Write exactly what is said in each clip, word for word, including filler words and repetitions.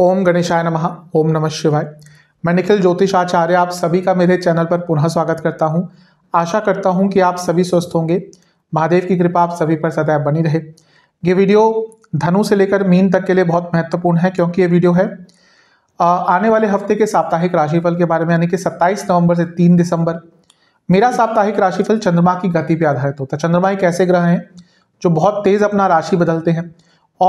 ओम गणेशाय नमः। ओम नमः शिवाय। मैं निखिल ज्योतिषाचार्य आप सभी का मेरे चैनल पर पुनः स्वागत करता हूं। आशा करता हूं कि आप सभी स्वस्थ होंगे। महादेव की कृपा आप सभी पर सदैव बनी रहे। ये वीडियो धनु से लेकर मीन तक के लिए बहुत महत्वपूर्ण है, क्योंकि ये वीडियो है आने वाले हफ्ते के साप्ताहिक राशिफल के बारे में, यानी कि सत्ताईस नवम्बर से तीन दिसंबर। मेरा साप्ताहिक राशिफल चंद्रमा की गति पर आधारित होता है। चंद्रमा एक ऐसे ग्रह हैं जो बहुत तेज़ अपना राशि बदलते हैं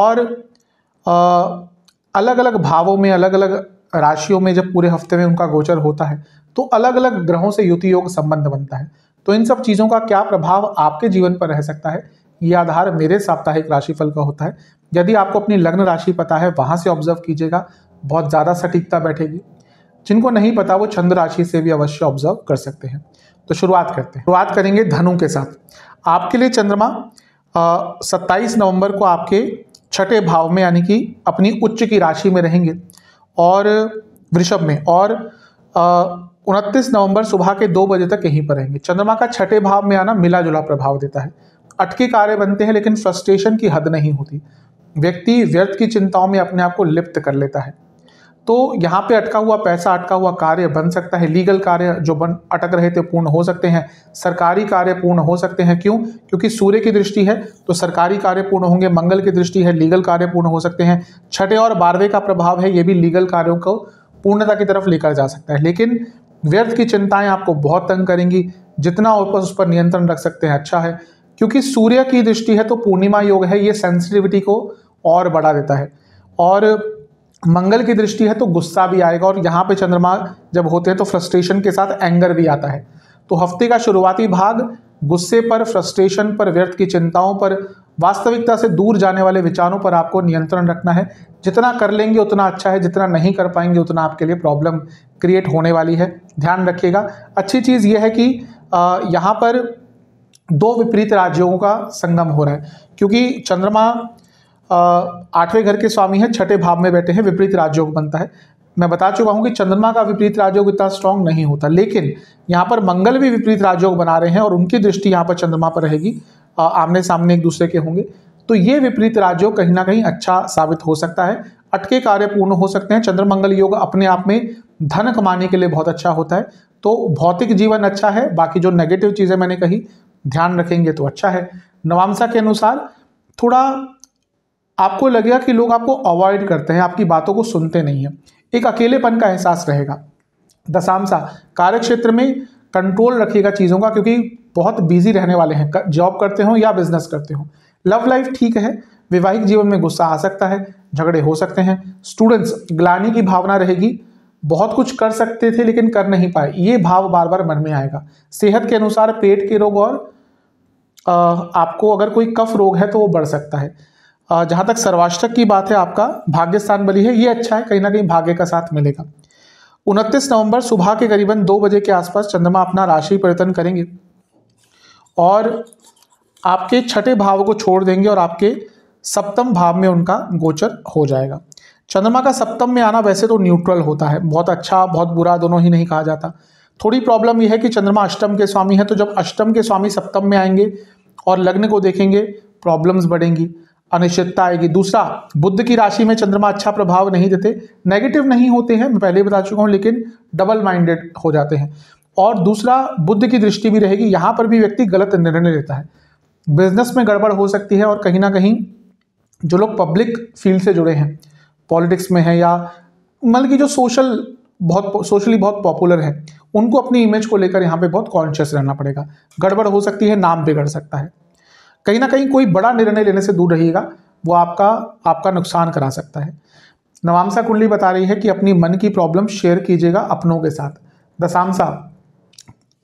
और अलग अलग भावों में, अलग अलग राशियों में जब पूरे हफ्ते में उनका गोचर होता है तो अलग अलग ग्रहों से युति योग संबंध बनता है। तो इन सब चीज़ों का क्या प्रभाव आपके जीवन पर रह सकता है, ये आधार मेरे साप्ताहिक राशिफल का होता है। यदि आपको अपनी लग्न राशि पता है, वहाँ से ऑब्जर्व कीजिएगा, बहुत ज़्यादा सटीकता बैठेगी। जिनको नहीं पता वो चंद्र राशि से भी अवश्य ऑब्जर्व कर सकते हैं। तो शुरुआत करते हैं। शुरुआत करेंगे धनु के साथ। आपके लिए चंद्रमा सत्ताईस नवंबर को आपके छठे भाव में, यानी कि अपनी उच्च की राशि में रहेंगे और वृषभ में, और उनतीस नवंबर सुबह के दो बजे तक यहीं पर रहेंगे। चंद्रमा का छठे भाव में आना मिला जुला प्रभाव देता है। अटके कार्य बनते हैं, लेकिन फ्रस्ट्रेशन की हद नहीं होती। व्यक्ति व्यर्थ की चिंताओं में अपने आप को लिप्त कर लेता है। तो यहाँ पे अटका हुआ पैसा, अटका हुआ कार्य बन सकता है। लीगल कार्य जो बन अटक रहे थे पूर्ण हो सकते हैं। सरकारी कार्य पूर्ण हो सकते हैं। क्यों? क्योंकि सूर्य की दृष्टि है तो सरकारी कार्य पूर्ण होंगे। मंगल की दृष्टि है, लीगल कार्य पूर्ण हो सकते हैं। छठे और बारहवें का प्रभाव है, ये भी लीगल कार्यों को पूर्णता की तरफ लेकर जा सकता है। लेकिन व्यर्थ की चिंताएँ आपको बहुत तंग करेंगी। जितना हो उस पर नियंत्रण रख सकते हैं अच्छा है, क्योंकि सूर्य की दृष्टि है तो पूर्णिमा योग है, ये सेंसिटिविटी को और बढ़ा देता है। और मंगल की दृष्टि है तो गुस्सा भी आएगा, और यहाँ पे चंद्रमा जब होते हैं तो फ्रस्ट्रेशन के साथ एंगर भी आता है। तो हफ्ते का शुरुआती भाग गुस्से पर, फ्रस्ट्रेशन पर, व्यर्थ की चिंताओं पर, वास्तविकता से दूर जाने वाले विचारों पर आपको नियंत्रण रखना है। जितना कर लेंगे उतना अच्छा है, जितना नहीं कर पाएंगे उतना आपके लिए प्रॉब्लम क्रिएट होने वाली है, ध्यान रखिएगा। अच्छी चीज़ यह है कि यहाँ पर दो विपरीत राजयोगों का संगम हो रहा है, क्योंकि चंद्रमा आठवें घर के स्वामी हैं, छठे भाव में बैठे हैं, विपरीत राजयोग बनता है। मैं बता चुका हूं कि चंद्रमा का विपरीत राजयोग इतना स्ट्रांग नहीं होता, लेकिन यहाँ पर मंगल भी विपरीत राजयोग बना रहे हैं और उनकी दृष्टि यहाँ पर चंद्रमा पर रहेगी। आमने सामने एक दूसरे के होंगे, तो ये विपरीत राजयोग कहीं ना कहीं अच्छा साबित हो सकता है। अटके कार्य पूर्ण हो सकते हैं। चंद्र मंगल योग अपने आप में धन कमाने के लिए बहुत अच्छा होता है। तो भौतिक जीवन अच्छा है, बाकी जो नेगेटिव चीज़ें मैंने कही ध्यान रखेंगे तो अच्छा है। नवांश के अनुसार थोड़ा आपको लगेगा कि लोग आपको अवॉइड करते हैं, आपकी बातों को सुनते नहीं हैं, एक अकेलेपन का एहसास रहेगा। दशांश कार्यक्षेत्र में कंट्रोल रखिएगा चीज़ों का, क्योंकि बहुत बिजी रहने वाले हैं, जॉब करते हो या बिजनेस करते हो। लव लाइफ ठीक है। वैवाहिक जीवन में गुस्सा आ सकता है, झगड़े हो सकते हैं। स्टूडेंट्स ग्लानि की भावना रहेगी, बहुत कुछ कर सकते थे लेकिन कर नहीं पाए, ये भाव बार बार मन में आएगा। सेहत के अनुसार पेट के रोग और आ, आपको अगर कोई कफ रोग है तो वो बढ़ सकता है। जहाँ तक सर्वाष्टक की बात है, आपका भाग्य स्थान बली है, ये अच्छा है, कहीं ना कहीं भाग्य का साथ मिलेगा। उनतीस नवंबर सुबह के करीबन दो बजे के आसपास चंद्रमा अपना राशि परिवर्तन करेंगे और आपके छठे भाव को छोड़ देंगे और आपके सप्तम भाव में उनका गोचर हो जाएगा। चंद्रमा का सप्तम में आना वैसे तो न्यूट्रल होता है, बहुत अच्छा बहुत बुरा दोनों ही नहीं कहा जाता। थोड़ी प्रॉब्लम यह है कि चंद्रमा अष्टम के स्वामी है, तो जब अष्टम के स्वामी सप्तम में आएंगे और लग्न को देखेंगे प्रॉब्लम्स बढ़ेंगी, अनिश्चितता आएगी। दूसरा, बुध की राशि में चंद्रमा अच्छा प्रभाव नहीं देते, नेगेटिव नहीं होते हैं, मैं पहले बता चुका हूँ, लेकिन डबल माइंडेड हो जाते हैं। और दूसरा, बुध की दृष्टि भी रहेगी, यहाँ पर भी व्यक्ति गलत निर्णय लेता है। बिजनेस में गड़बड़ हो सकती है, और कहीं ना कहीं जो लोग पब्लिक फील्ड से जुड़े हैं, पॉलिटिक्स में है या मतलब कि जो सोशल बहुत सोशली बहुत पॉपुलर है, उनको अपनी इमेज को लेकर यहाँ पे बहुत कॉन्शियस रहना पड़ेगा। गड़बड़ हो सकती है, नाम बिगड़ सकता है। कहीं ना कहीं कोई बड़ा निर्णय लेने से दूर रहिएगा, वो आपका आपका नुकसान करा सकता है। नवांशा कुंडली बता रही है कि अपनी मन की प्रॉब्लम शेयर कीजिएगा अपनों के साथ। दशांशा,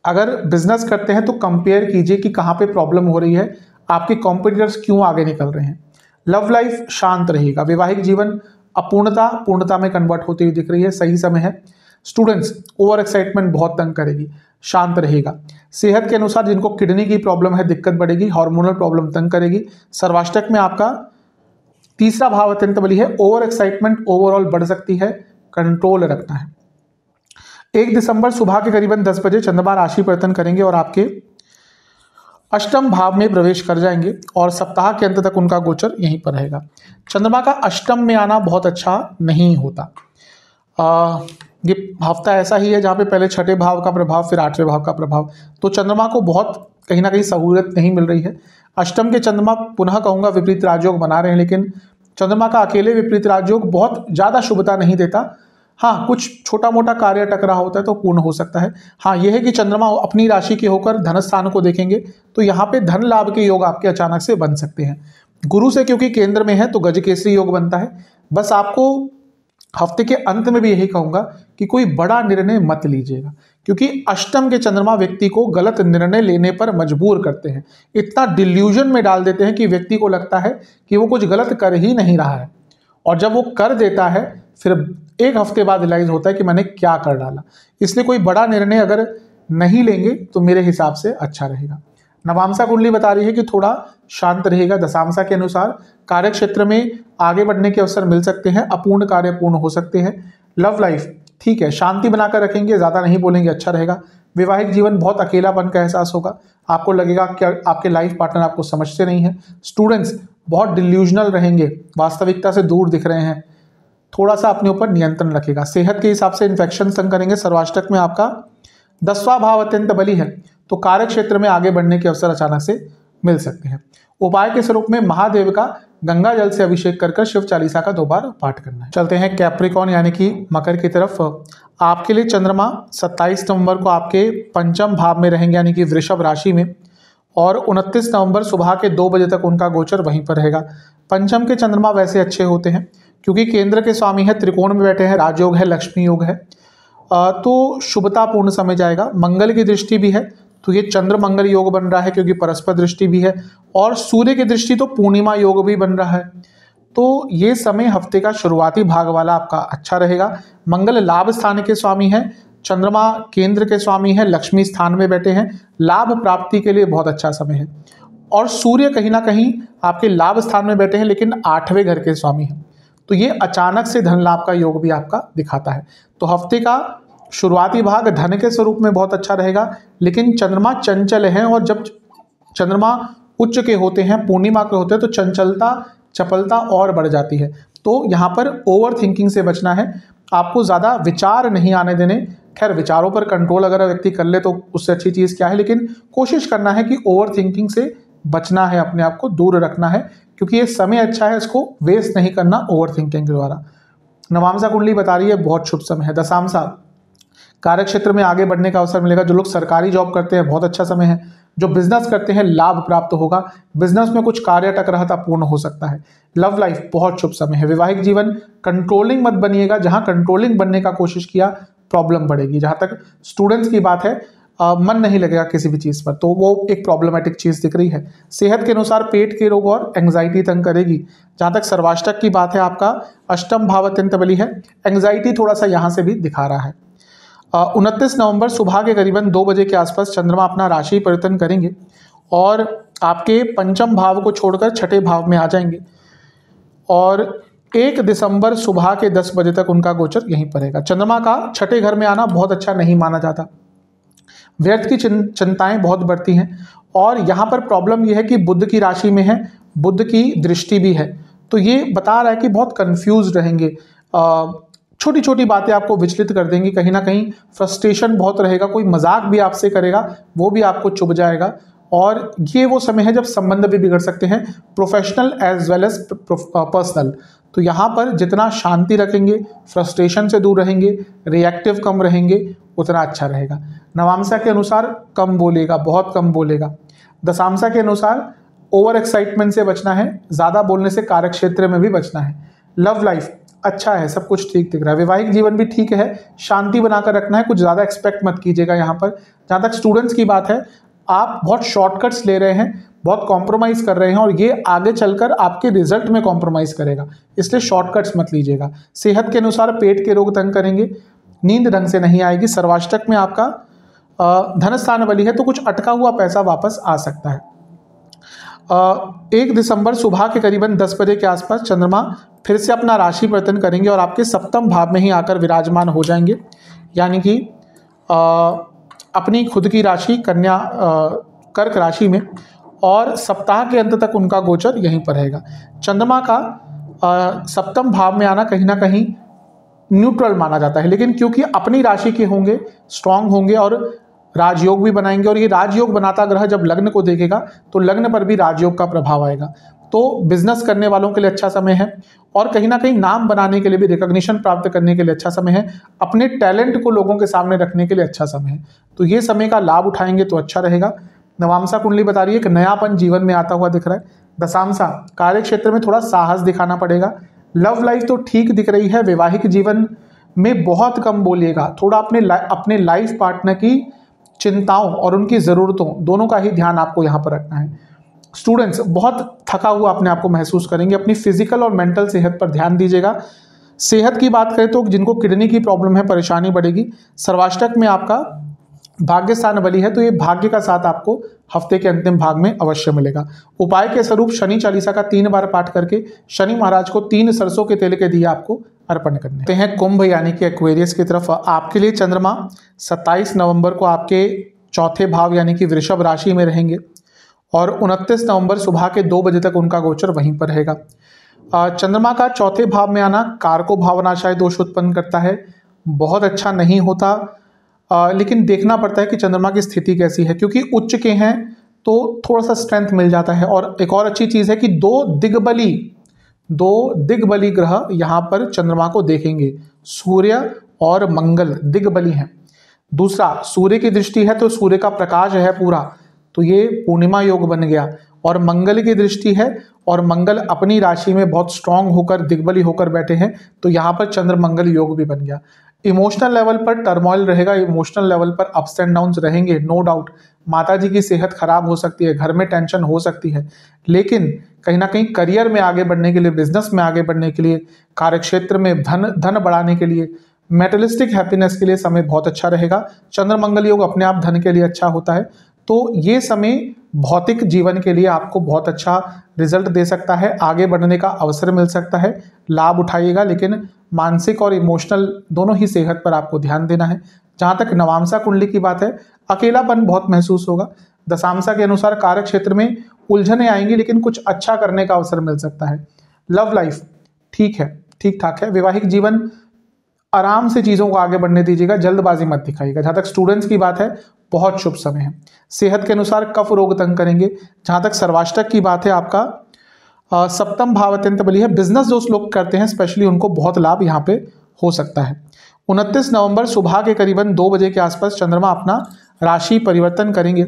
अगर बिजनेस करते हैं तो कंपेयर कीजिए कि कहाँ पे प्रॉब्लम हो रही है, आपके कॉम्पिटिटर्स क्यों आगे निकल रहे हैं। लव लाइफ शांत रहेगा। वैवाहिक जीवन अपूर्णता पूर्णता में कन्वर्ट होती हुई दिख रही है, सही समय है। स्टूडेंट्स ओवर एक्साइटमेंट बहुत तंग करेगी, शांत रहेगा। सेहत के अनुसार जिनको किडनी की प्रॉब्लम है दिक्कत बढ़ेगी, हार्मोनल प्रॉब्लम तंग करेगी। सर्वाष्टक में आपका तीसरा भाव अत्यंत बली है, ओवर एक्साइटमेंट ओवरऑल बढ़ सकती है, कंट्रोल रखना है। एक दिसंबर सुबह के करीबन दस बजे चंद्रमा राशि परिवर्तन करेंगे और आपके अष्टम भाव में प्रवेश कर जाएंगे और सप्ताह के अंत तक उनका गोचर यहीं पर रहेगा। चंद्रमा का अष्टम में आना बहुत अच्छा नहीं होता। आ, ये हफ्ता ऐसा ही है जहाँ पे पहले छठे भाव का प्रभाव फिर आठवें भाव का प्रभाव, तो चंद्रमा को बहुत कहीं ना कहीं सहूलियत नहीं मिल रही है। अष्टम के चंद्रमा पुनः कहूँगा विपरीत राजयोग बना रहे हैं, लेकिन चंद्रमा का अकेले विपरीत राजयोग बहुत ज़्यादा शुभता नहीं देता। हाँ, कुछ छोटा मोटा कार्य टकरा होता है तो पूर्ण हो सकता है। हाँ, यह है कि चंद्रमा अपनी राशि के होकर धन स्थान को देखेंगे तो यहाँ पे धन लाभ के योग आपके अचानक से बन सकते हैं। गुरु से क्योंकि केंद्र में है तो गजकेसरी योग बनता है। बस आपको हफ्ते के अंत में भी यही कहूँगा कि कोई बड़ा निर्णय मत लीजिएगा, क्योंकि अष्टम के चंद्रमा व्यक्ति को गलत निर्णय लेने पर मजबूर करते हैं। इतना डिल्यूजन में डाल देते हैं कि व्यक्ति को लगता है कि वो कुछ गलत कर ही नहीं रहा है, और जब वो कर देता है फिर एक हफ्ते बाद रियलाइज होता है कि मैंने क्या कर डाला। इसलिए कोई बड़ा निर्णय अगर नहीं लेंगे तो मेरे हिसाब से अच्छा रहेगा। नवांशा कुंडली बता रही है कि थोड़ा शांत रहेगा। दशांशा के अनुसार कार्य क्षेत्र में आगे बढ़ने के अवसर मिल सकते हैं, अपूर्ण कार्य पूर्ण हो सकते हैं। लव लाइफ ठीक है, शांति बनाकर रखेंगे, ज़्यादा नहीं बोलेंगे, अच्छा रहेगा। वैवाहिक जीवन बहुत अकेलापन का एहसास होगा, आपको लगेगा कि आपके लाइफ पार्टनर आपको समझते नहीं है। स्टूडेंट्स बहुत डिल्यूजनल रहेंगे, वास्तविकता से दूर दिख रहे हैं, थोड़ा सा अपने ऊपर नियंत्रण रखेगा। सेहत के हिसाब से इन्फेक्शन संग करेंगे। सर्वाष्टक में आपका दसवां भाव अत्यंत बली है तो कार्य क्षेत्र में आगे बढ़ने के अवसर अचानक से मिल सकते हैं। उपाय के स्वरूप में महादेव का गंगा जल से अभिषेक कर कर शिव चालीसा का दो बार पाठ करना है। चलते हैं कैप्रिकॉन यानी कि मकर की तरफ। आपके लिए चंद्रमा सत्ताईस नवंबर को आपके पंचम भाव में रहेंगे यानी कि वृषभ राशि में, और उनतीस नवंबर सुबह के दो बजे तक उनका गोचर वहीं पर रहेगा। पंचम के चंद्रमा वैसे अच्छे होते हैं क्योंकि केंद्र के स्वामी है, त्रिकोण में बैठे हैं, राजयोग है, लक्ष्मी योग है, तो शुभतापूर्ण समय जाएगा। मंगल की दृष्टि भी है तो ये चंद्र मंगल योग बन रहा है क्योंकि परस्पर दृष्टि भी है, और सूर्य की दृष्टि तो पूर्णिमा योग भी बन रहा है। तो ये समय हफ्ते का शुरुआती भाग वाला आपका अच्छा रहेगा। मंगल लाभ स्थान के स्वामी है, चंद्रमा केंद्र के स्वामी है, लक्ष्मी स्थान में बैठे हैं, लाभ प्राप्ति के लिए बहुत अच्छा समय है, और सूर्य कहीं ना कहीं आपके लाभ स्थान में बैठे हैं लेकिन आठवें घर के स्वामी हैं, तो ये अचानक से धन लाभ का योग भी आपका दिखाता है। तो हफ्ते का शुरुआती भाग धन के स्वरूप में बहुत अच्छा रहेगा, लेकिन चंद्रमा चंचल है, और जब चंद्रमा उच्च के होते हैं, पूर्णिमा के होते हैं, तो चंचलता चपलता और बढ़ जाती है। तो यहाँ पर ओवर थिंकिंग से बचना है, आपको ज़्यादा विचार नहीं आने देने। खैर, विचारों पर कंट्रोल अगर व्यक्ति कर ले तो उससे अच्छी चीज़ क्या है, लेकिन कोशिश करना है कि ओवर थिंकिंग से बचना है, अपने आप को दूर रखना है, क्योंकि ये समय अच्छा है, इसको वेस्ट नहीं करना ओवर थिंकिंग के द्वारा। नवांशा कुंडली बता रही है बहुत शुभ समय है। दशांशा कार्यक्षेत्र में आगे बढ़ने का अवसर मिलेगा। जो लोग सरकारी जॉब करते हैं बहुत अच्छा समय है, जो बिजनेस करते हैं लाभ प्राप्त होगा, बिजनेस में कुछ कार्य अटक रहा था पूर्ण हो सकता है। लव लाइफ बहुत शुभ समय है। वैवाहिक जीवन कंट्रोलिंग मत बनिएगा, जहाँ कंट्रोलिंग बनने का कोशिश किया प्रॉब्लम बढ़ेगी। जहाँ तक स्टूडेंट्स की बात है, आ, मन नहीं लगेगा किसी भी चीज़ पर, तो वो एक प्रॉब्लमेटिक चीज़ दिख रही है। सेहत के अनुसार पेट के रोग और एंग्जाइटी तंग करेगी। जहाँ तक सर्वाष्टक की बात है, आपका अष्टम भाव अत्यंत बली है, एंग्जाइटी थोड़ा सा यहाँ से भी दिखा रहा है। उनतीस नवंबर सुबह के करीबन दो बजे के आसपास चंद्रमा अपना राशि परिवर्तन करेंगे और आपके पंचम भाव को छोड़कर छठे भाव में आ जाएंगे, और एक दिसंबर सुबह के दस बजे तक उनका गोचर यहीं पर रहेगा। चंद्रमा का छठे घर में आना बहुत अच्छा नहीं माना जाता, व्यर्थ की चिंताएं बहुत बढ़ती हैं, और यहाँ पर प्रॉब्लम यह है कि बुध की राशि में है, बुध की दृष्टि भी है, तो ये बता रहा है कि बहुत कंफ्यूज रहेंगे। छोटी छोटी बातें आपको विचलित कर देंगी, कहीं ना कहीं फ्रस्ट्रेशन बहुत रहेगा, कोई मजाक भी आपसे करेगा वो भी आपको चुभ जाएगा, और ये वो समय है जब संबंध भी बिगड़ सकते हैं, professional as well as personal. तो यहाँ पर जितना शांति रखेंगे, फ्रस्ट्रेशन से दूर रहेंगे, रिएक्टिव कम रहेंगे, उतना अच्छा रहेगा। नवांशा के अनुसार कम बोलेगा, बहुत कम बोलेगा। दशांशा के अनुसार ओवर एक्साइटमेंट से बचना है, ज़्यादा बोलने से कार्यक्षेत्र में भी बचना है। लव लाइफ अच्छा है, सब कुछ ठीक दिख रहा है। वैवाहिक जीवन भी ठीक है, शांति बनाकर रखना है, कुछ ज़्यादा एक्सपेक्ट मत कीजिएगा यहाँ पर। जहाँ तक स्टूडेंट्स की बात है, आप बहुत शॉर्टकट्स ले रहे हैं, बहुत कॉम्प्रोमाइज़ कर रहे हैं, और ये आगे चलकर आपके रिजल्ट में कॉम्प्रोमाइज़ करेगा, इसलिए शॉर्टकट्स मत लीजिएगा। सेहत के अनुसार पेट के रोग तंग करेंगे, नींद ढंग से नहीं आएगी। सर्वाष्टक में आपका धन स्थान बली है तो कुछ अटका हुआ पैसा वापस आ सकता है। एक दिसंबर सुबह के करीबन दस बजे के आसपास चंद्रमा फिर से अपना राशि परिवर्तन करेंगे और आपके सप्तम भाव में ही आकर विराजमान हो जाएंगे, यानी कि अपनी खुद की राशि कन्या कर्क राशि में और सप्ताह के अंत तक उनका गोचर यहीं पर रहेगा। चंद्रमा का आ, सप्तम भाव में आना कहीं ना कहीं न्यूट्रल माना जाता है, लेकिन क्योंकि अपनी राशि के होंगे, स्ट्रांग होंगे और राजयोग भी बनाएंगे, और ये राजयोग बनाता ग्रह जब लग्न को देखेगा तो लग्न पर भी राजयोग का प्रभाव आएगा। तो बिजनेस करने वालों के लिए अच्छा समय है और कहीं ना कहीं नाम बनाने के लिए भी, रिकॉग्निशन प्राप्त करने के लिए अच्छा समय है, अपने टैलेंट को लोगों के सामने रखने के लिए अच्छा समय है। तो ये समय का लाभ उठाएंगे तो अच्छा रहेगा। नवांशा कुंडली बता रही है कि नयापन जीवन में आता हुआ दिख रहा है। दशांशा, कार्य क्षेत्र में थोड़ा साहस दिखाना पड़ेगा। लव लाइफ तो ठीक दिख रही है। वैवाहिक जीवन में बहुत कम बोलिएगा, थोड़ा अपने अपने लाइफ पार्टनर की चिंताओं और उनकी ज़रूरतों दोनों का ही ध्यान आपको यहाँ पर रखना है। स्टूडेंट्स बहुत थका हुआ अपने आप को महसूस करेंगे, अपनी फिजिकल और मेंटल सेहत पर ध्यान दीजिएगा। सेहत की बात करें तो जिनको किडनी की प्रॉब्लम है परेशानी बढ़ेगी। सर्वाष्टक में आपका भाग्य स्थान बली है तो ये भाग्य का साथ आपको हफ्ते के अंतिम भाग में अवश्य मिलेगा। उपाय के स्वरूप शनि चालीसा का तीन बार पाठ करके शनि महाराज को तीन सरसों के तेल के दिए आपको अर्पण करने हैं। कुंभ यानी कि एक्वेरियस की तरफ आपके लिए चंद्रमा सत्ताईस नवंबर को आपके चौथे भाव यानी कि वृषभ राशि में रहेंगे और उनतीस नवंबर सुबह के दो बजे तक उनका गोचर वहीं पर रहेगा। चंद्रमा का चौथे भाव में आना कारको भावनाशाय दोष उत्पन्न करता है, बहुत अच्छा नहीं होता, आ, लेकिन देखना पड़ता है कि चंद्रमा की स्थिति कैसी है। क्योंकि उच्च के हैं तो थोड़ा सा स्ट्रेंथ मिल जाता है। और एक और अच्छी चीज़ है कि दो दिग्बली दो दिग्बली ग्रह यहाँ पर चंद्रमा को देखेंगे, सूर्य और मंगल दिग्बली हैं। दूसरा, सूर्य की दृष्टि है तो सूर्य का प्रकाश है पूरा, तो ये पूर्णिमा योग बन गया। और मंगल की दृष्टि है और मंगल अपनी राशि में बहुत स्ट्रांग होकर दिग्बली होकर बैठे हैं तो यहाँ पर चंद्र मंगल योग भी बन गया। इमोशनल लेवल पर टर्मोइल रहेगा, इमोशनल लेवल पर अप्स एंड डाउन्स रहेंगे, नो डाउट। माताजी की सेहत खराब हो सकती है, घर में टेंशन हो सकती है, लेकिन कहीं ना कहीं करियर में आगे बढ़ने के लिए, बिजनेस में आगे बढ़ने के लिए, कार्यक्षेत्र में धन धन बढ़ाने के लिए, मेटेलिस्टिक हैप्पीनेस के लिए समय बहुत अच्छा रहेगा। चंद्र मंगल योग अपने आप धन के लिए अच्छा होता है, तो ये समय भौतिक जीवन के लिए आपको बहुत अच्छा रिजल्ट दे सकता है, आगे बढ़ने का अवसर मिल सकता है, लाभ उठाइएगा। लेकिन मानसिक और इमोशनल दोनों ही सेहत पर आपको ध्यान देना है। जहाँ तक नवांशा कुंडली की बात है, अकेलापन बहुत महसूस होगा। दशांशा के अनुसार कार्य क्षेत्र में उलझने आएंगी, लेकिन कुछ अच्छा करने का अवसर मिल सकता है। लव लाइफ ठीक है, ठीक ठाक है। वैवाहिक जीवन आराम से चीज़ों को आगे बढ़ने दीजिएगा, जल्दबाजी मत दिखाइएगा। जहाँ तक स्टूडेंट्स की बात है, बहुत शुभ समय है। सेहत के अनुसार कफ रोग तंग करेंगे। जहाँ तक सर्वाष्टक की बात है, आपका आ, सप्तम भाव अत्यंत बली है। बिजनेस जो लोग करते हैं स्पेशली उनको बहुत लाभ यहाँ पे हो सकता है। उनतीस नवंबर सुबह के करीबन दो बजे के आसपास चंद्रमा अपना राशि परिवर्तन करेंगे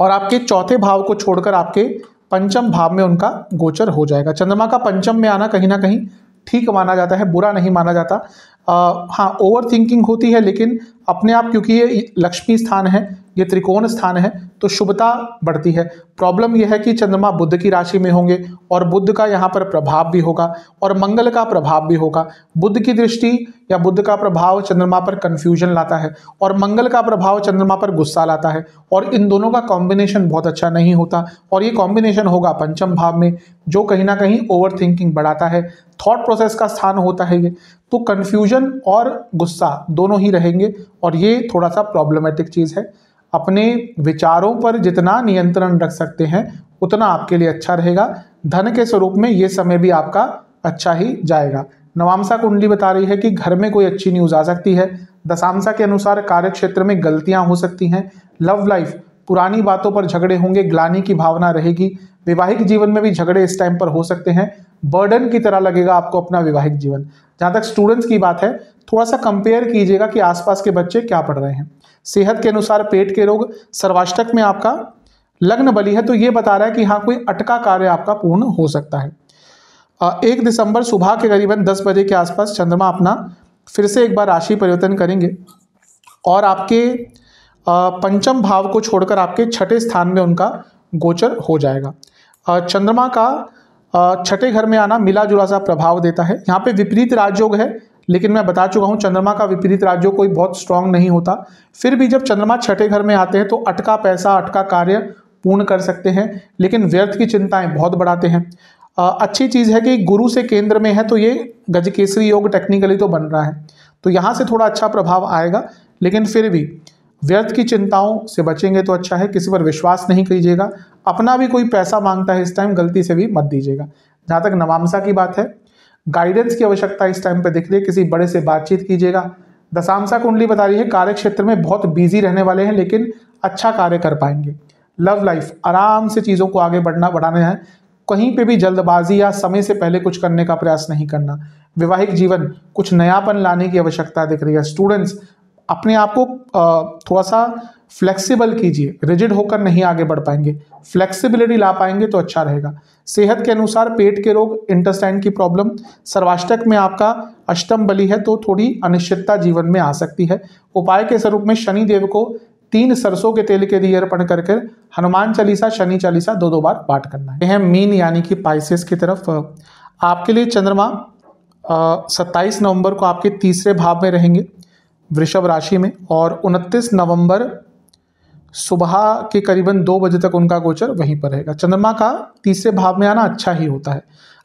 और आपके चौथे भाव को छोड़कर आपके पंचम भाव में उनका गोचर हो जाएगा। चंद्रमा का पंचम में आना कहीं ना कहीं ठीक माना जाता है, बुरा नहीं माना जाता। आ, हाँ, ओवर थिंकिंग होती है, लेकिन अपने आप क्योंकि ये लक्ष्मी स्थान है, ये त्रिकोण स्थान है, तो शुभता बढ़ती है। प्रॉब्लम यह है कि चंद्रमा बुध की राशि में होंगे और बुध का यहाँ पर प्रभाव भी होगा और मंगल का प्रभाव भी होगा। बुध की दृष्टि या बुध का प्रभाव चंद्रमा पर कन्फ्यूजन लाता है और मंगल का प्रभाव चंद्रमा पर गुस्सा लाता है, और इन दोनों का कॉम्बिनेशन बहुत अच्छा नहीं होता। और ये कॉम्बिनेशन होगा पंचम भाव में, जो कहीं ना कहीं ओवर थिंकिंग बढ़ाता है, थॉट प्रोसेस का स्थान होता है ये, तो कन्फ्यूजन और गुस्सा दोनों ही रहेंगे और ये थोड़ा सा प्रॉब्लमेटिक चीज़ है। अपने विचारों पर जितना नियंत्रण रख सकते हैं उतना आपके लिए अच्छा रहेगा। धन के स्वरूप में ये समय भी आपका अच्छा ही जाएगा। नवांशा कुंडली बता रही है कि घर में कोई अच्छी न्यूज़ आ सकती है। दशांशा के अनुसार कार्य क्षेत्र में गलतियां हो सकती हैं। लव लाइफ, पुरानी बातों पर झगड़े होंगे, ग्लानि की भावना रहेगी। वैवाहिक जीवन में भी झगड़े इस टाइम पर हो सकते हैं, बर्डन की तरह लगेगा आपको अपना वैवाहिक जीवन। जहाँ तक स्टूडेंट्स की बात है, थोड़ा सा कंपेयर कीजिएगा कि आसपास के बच्चे क्या पढ़ रहे हैं। सेहत के अनुसार पेट के रोग, सर्वाष्टक में आपका लग्न बली है तो ये बता रहा है कि हाँ, कोई अटका कार्य आपका पूर्ण हो सकता है। एक दिसंबर सुबह के करीबन दस बजे के आसपास चंद्रमा अपना फिर से एक बार राशि परिवर्तन करेंगे और आपके पंचम भाव को छोड़कर आपके छठे स्थान में उनका गोचर हो जाएगा। चंद्रमा का छठे घर में आना मिला जुला सा प्रभाव देता है। यहाँ पे विपरीत राजयोग है, लेकिन मैं बता चुका हूँ चंद्रमा का विपरीत राजयोग कोई बहुत स्ट्रांग नहीं होता। फिर भी जब चंद्रमा छठे घर में आते हैं तो अटका पैसा, अटका कार्य पूर्ण कर सकते हैं, लेकिन व्यर्थ की चिंताएं बहुत बढ़ाते हैं। आ, अच्छी चीज़ है कि गुरु से केंद्र में है तो ये गजकेसरी योग टेक्निकली तो बन रहा है, तो यहाँ से थोड़ा अच्छा प्रभाव आएगा। लेकिन फिर भी व्यर्थ की चिंताओं से बचेंगे तो अच्छा है। किसी पर विश्वास नहीं कीजिएगा। अपना भी कोई पैसा मांगता है इस टाइम, गलती से भी मत दीजिएगा। जहाँ तक नवांशा की बात है, गाइडेंस की आवश्यकता इस टाइम पर दिख रही है। किसी बड़े से बातचीत कीजिएगा। दशांशा कुंडली बता रही है कार्य क्षेत्र में बहुत बिजी रहने वाले हैं, लेकिन अच्छा कार्य कर पाएंगे। लव लाइफ आराम से चीज़ों को आगे बढ़ना बढ़ाने हैं। कहीं पे भी जल्दबाजी या समय से पहले कुछ करने का प्रयास नहीं करना। वैवाहिक जीवन कुछ नयापन लाने की आवश्यकता दिख रही है। स्टूडेंट्स अपने आप को थोड़ा सा फ्लेक्सिबल कीजिए, रिजिड होकर नहीं आगे बढ़ पाएंगे। फ्लेक्सिबिलिटी ला पाएंगे तो अच्छा रहेगा। सेहत के अनुसार पेट के रोग, इंटेस्टाइन की प्रॉब्लम, सर्वाष्टक में आपका अष्टम बलि है तो थोड़ी अनिश्चितता जीवन में आ सकती है। उपाय के स्वरूप में शनि देव को तीन सरसों के तेल के दिए अर्पण करके हनुमान चालीसा, शनि चालीसा दो दो बार पाठ करना है। मीन यानी कि पाइसेस की तरफ आपके लिए चंद्रमा सत्ताईस नवंबर को आपके तीसरे भाव में रहेंगे, वृषभ राशि में, और उनतीस नवंबर सुबह के करीबन दो बजे तक उनका गोचर वहीं पर रहेगा। चंद्रमा का तीसरे भाव में आना अच्छा ही होता है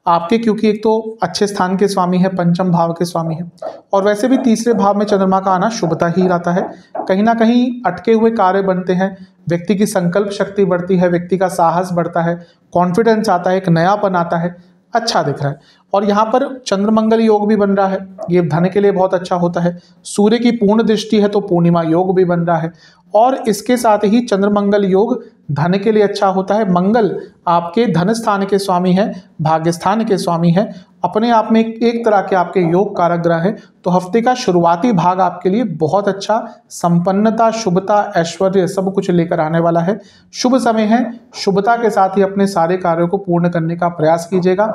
आपके, क्योंकि एक तो अच्छे स्थान के स्वामी है, पंचम भाव के स्वामी है, और वैसे भी तीसरे भाव में चंद्रमा का आना शुभता ही रहता है। कहीं ना कहीं अटके हुए कार्य बनते हैं, व्यक्ति की संकल्प शक्ति बढ़ती है, व्यक्ति का साहस बढ़ता है, कॉन्फिडेंस आता है, एक नयापन आता है, अच्छा दिख रहा है। और यहाँ पर चंद्र मंगल योग भी बन रहा है, ये धन के लिए बहुत अच्छा होता है। सूर्य की पूर्ण दृष्टि है तो पूर्णिमा योग भी बन रहा है, और इसके साथ ही चंद्र मंगल योग धन के लिए अच्छा होता है। मंगल आपके धन स्थान के स्वामी है, भाग्य स्थान के स्वामी है, अपने आप में एक तरह के आपके योग कारक ग्रह है। तो हफ्ते का शुरुआती भाग आपके लिए बहुत अच्छा संपन्नता, शुभता, ऐश्वर्य सब कुछ लेकर आने वाला है। शुभ समय है, शुभता के साथ ही अपने सारे कार्यों को पूर्ण करने का प्रयास कीजिएगा।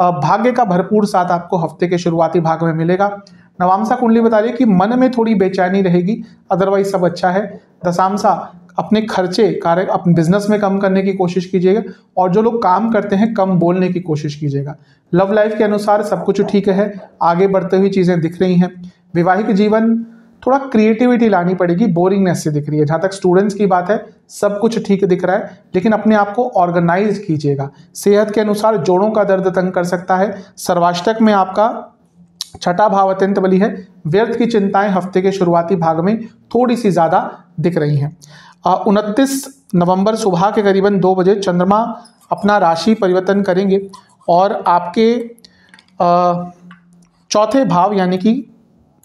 भाग्य का भरपूर साथ आपको हफ्ते के शुरुआती भाग में मिलेगा। नवांशा कुंडली बता रही है कि मन में थोड़ी बेचैनी रहेगी, अदरवाइज सब अच्छा है। दशांशा अपने खर्चे कार्य अपने बिजनेस में कम करने की कोशिश कीजिएगा, और जो लोग काम करते हैं कम बोलने की कोशिश कीजिएगा। लव लाइफ के अनुसार सब कुछ ठीक है, आगे बढ़ते हुए चीज़ें दिख रही हैं। वैवाहिक जीवन थोड़ा क्रिएटिविटी लानी पड़ेगी, बोरिंगनेस से दिख रही है। जहाँ तक स्टूडेंट्स की बात है सब कुछ ठीक दिख रहा है, लेकिन अपने आप को ऑर्गेनाइज कीजिएगा। सेहत के अनुसार जोड़ों का दर्द तंग कर सकता है। सर्वाष्टक में आपका छठा भाव अत्यंत बली है। व्यर्थ की चिंताएं हफ्ते के शुरुआती भाग में थोड़ी सी ज़्यादा दिख रही हैं। उनतीस नवंबर सुबह के करीबन दो बजे चंद्रमा अपना राशि परिवर्तन करेंगे और आपके चौथे भाव यानी कि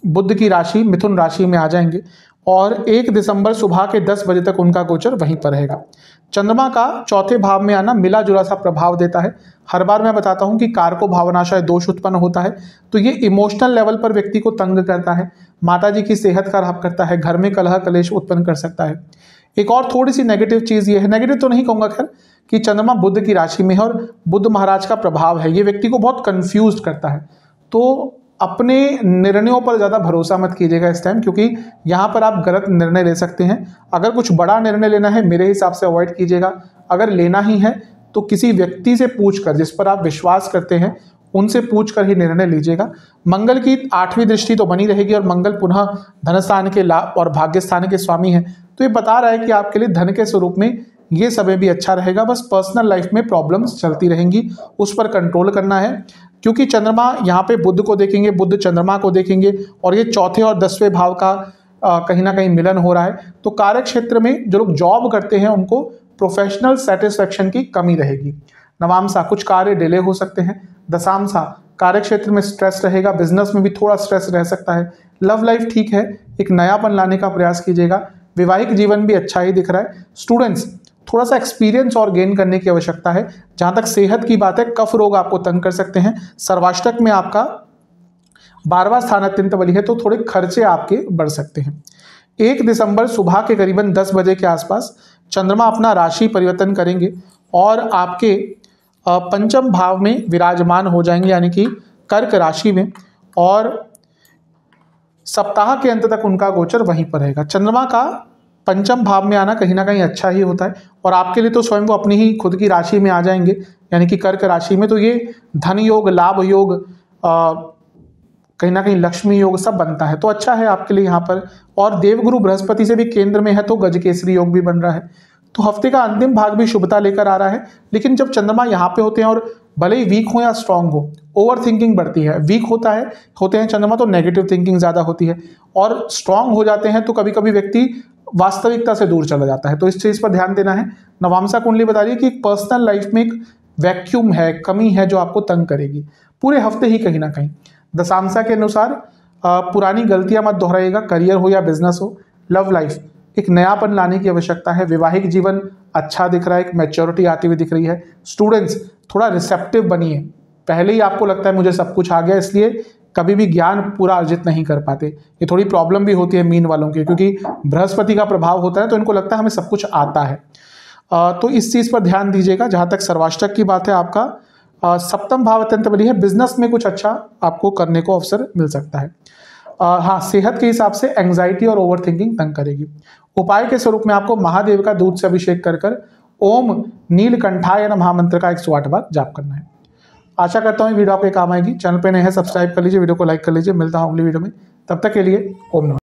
बुध की राशि मिथुन राशि में आ जाएंगे, और एक दिसंबर सुबह के दस बजे तक उनका गोचर वहीं पर रहेगा। चंद्रमा का चौथे भाव में आना मिला जुला सा प्रभाव देता है। हर बार मैं बताता हूँ कि कारको भावनाशय दोष उत्पन्न होता है, तो ये इमोशनल लेवल पर व्यक्ति को तंग करता है, माता जी की सेहत खराब करता है, घर में कलह कलेश उत्पन्न कर सकता है। एक और थोड़ी सी नेगेटिव चीज़ ये है, नेगेटिव तो नहीं कहूँगा खैर, कि चंद्रमा बुध की राशि में है और बुध महाराज का प्रभाव है, ये व्यक्ति को बहुत कन्फ्यूज करता है। तो अपने निर्णयों पर ज़्यादा भरोसा मत कीजिएगा इस टाइम, क्योंकि यहाँ पर आप गलत निर्णय ले सकते हैं। अगर कुछ बड़ा निर्णय लेना है मेरे हिसाब से अवॉइड कीजिएगा। अगर लेना ही है तो किसी व्यक्ति से पूछकर, जिस पर आप विश्वास करते हैं, उनसे पूछकर ही निर्णय लीजिएगा। मंगल की आठवीं दृष्टि तो बनी रहेगी, और मंगल पुनः धनस्थान के लाभ और भाग्य स्थान के स्वामी हैं, तो ये बता रहा है कि आपके लिए धन के स्वरूप में ये समय भी अच्छा रहेगा। बस पर्सनल लाइफ में प्रॉब्लम्स चलती रहेंगी, उस पर कंट्रोल करना है, क्योंकि चंद्रमा यहाँ पे बुध को देखेंगे, बुध चंद्रमा को देखेंगे, और ये चौथे और दसवें भाव का कहीं ना कहीं मिलन हो रहा है। तो कार्य क्षेत्र में जो लोग जॉब करते हैं उनको प्रोफेशनल सेटिस्फैक्शन की कमी रहेगी। नवांशा कुछ कार्य डिले हो सकते हैं। दशांशा कार्य क्षेत्र में स्ट्रेस रहेगा, बिजनेस में भी थोड़ा स्ट्रेस रह सकता है। लव लाइफ ठीक है, एक नयापन लाने का प्रयास कीजिएगा। वैवाहिक जीवन भी अच्छा ही दिख रहा है। स्टूडेंट्स थोड़ा सा एक्सपीरियंस और गेन करने की आवश्यकता है। जहाँ तक सेहत की बात है, कफ रोग आपको तंग कर सकते हैं। सर्वाष्टक में आपका बारहवां स्थान अत्यंत बली है, तो थोड़े खर्चे आपके बढ़ सकते हैं। एक दिसंबर सुबह के करीबन दस बजे के आसपास चंद्रमा अपना राशि परिवर्तन करेंगे और आपके पंचम भाव में विराजमान हो जाएंगे, यानी कि कर्क राशि में, और सप्ताह के अंत तक उनका गोचर वहीं पर रहेगा। चंद्रमा का पंचम भाव में आना कहीं ना कहीं अच्छा ही होता है, और आपके लिए तो स्वयं वो अपनी ही खुद की राशि में आ जाएंगे, यानी कि कर्क राशि में। तो ये धन योग, लाभ योग, कहीं ना कहीं लक्ष्मी योग सब बनता है, तो अच्छा है आपके लिए यहाँ पर। और देवगुरु बृहस्पति से भी केंद्र में है, तो गजकेसरी योग भी बन रहा है। तो हफ्ते का अंतिम भाग भी शुभता लेकर आ रहा है, लेकिन जब चंद्रमा यहाँ पे होते हैं और भले ही वीक हो या स्ट्रांग हो, ओवर थिंकिंग बढ़ती है। वीक होता है होते हैं चंद्रमा तो नेगेटिव थिंकिंग ज़्यादा होती है, और स्ट्रांग हो जाते हैं तो कभी कभी व्यक्ति वास्तविकता से दूर चला जाता है। तो इस चीज़ पर ध्यान देना है। नवांशा कुंडली बता रही है कि पर्सनल लाइफ में एक वैक्यूम है, कमी है जो आपको तंग करेगी पूरे हफ्ते ही कहीं ना कहीं। दशांशा के अनुसार पुरानी गलतियां मत दोहराइएगा। करियर हो या बिजनेस हो, लव लाइफ एक नयापन लाने की आवश्यकता है। वैवाहिक जीवन अच्छा दिख रहा है, एक मैच्योरिटी आती हुई दिख रही है। स्टूडेंट्स थोड़ा रिसेप्टिव बनिए। पहले ही आपको लगता है मुझे सब कुछ आ गया, इसलिए कभी भी ज्ञान पूरा अर्जित नहीं कर पाते। ये थोड़ी प्रॉब्लम भी होती है मीन वालों की, क्योंकि बृहस्पति का प्रभाव होता है तो इनको लगता है हमें सब कुछ आता है। तो इस चीज़ पर ध्यान दीजिएगा। जहाँ तक सर्वाष्टक की बात है, आपका सप्तम भाव अत्यंत बड़ी है। बिजनेस में कुछ अच्छा आपको करने को अवसर मिल सकता है। हाँ, सेहत के हिसाब से एंग्जाइटी और ओवर थिंकिंग तंग करेगी। उपाय के स्वरूप में आपको महादेव का दूध से अभिषेक कर कर ओम नीलकंठाय नमः मंत्र का एक सौ आठ बार जाप करना है। आशा करता हूँ वीडियो आपके काम आएगी। चैनल पे नए हैं सब्सक्राइब कर लीजिए, वीडियो को लाइक कर लीजिए। मिलता हूँ अगली वीडियो में, तब तक के लिए ओम नमः।